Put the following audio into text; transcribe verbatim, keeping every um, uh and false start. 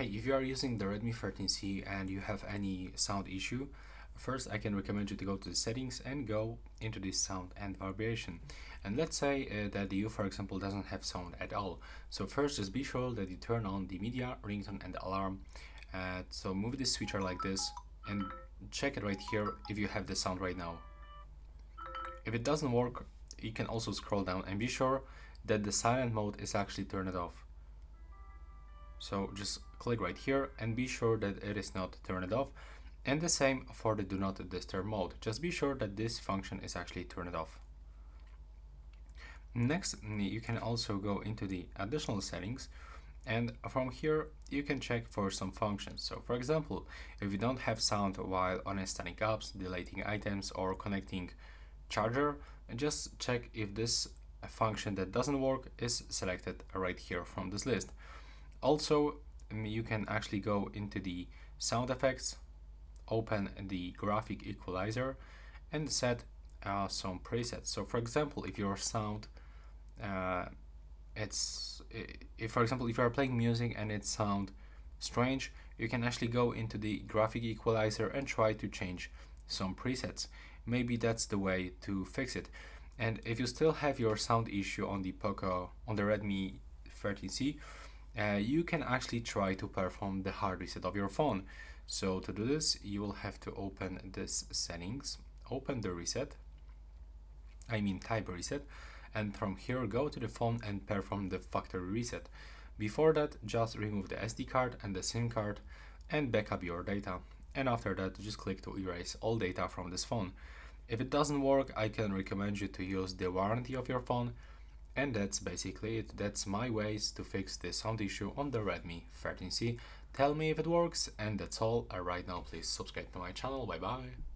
Hey, if you are using the Redmi thirteen C and you have any sound issue, first I can recommend you to go to the settings and go into this sound and vibration. And let's say uh, that you, for example, doesn't have sound at all. So first just be sure that you turn on the media, ringtone and alarm. Uh, so move this switcher like this and check it right here if you have the sound right now. If it doesn't work, you can also scroll down and be sure that the silent mode is actually turned off. So just click right here and be sure that it is not turned off, and the same for the do not disturb mode. Just be sure that this function is actually turned off. Next, you can also go into the additional settings, and from here you can check for some functions. So for example, if you don't have sound while uninstalling apps, deleting items or connecting charger, just check if this function that doesn't work is selected right here from this list. Also, you can actually go into the sound effects, open the graphic equalizer and set uh, some presets. So for example, if your sound uh, it's if for example if you are playing music and it sounds strange, you can actually go into the graphic equalizer and try to change some presets. Maybe that's the way to fix it. And if you still have your sound issue on the Poco on the Redmi thirteen C, Uh, you can actually try to perform the hard reset of your phone. So to do this, you will have to open this settings, open the reset, I mean type reset, and from here go to the phone and perform the factory reset. Before that, just remove the S D card and the SIM card and backup your data. And after that, just click to erase all data from this phone. If it doesn't work, I can recommend you to use the warranty of your phone. And that's basically it. That's my ways to fix the sound issue on the Redmi thirteen C. Tell me if it works, and that's all. Right now, please subscribe to my channel. Bye bye.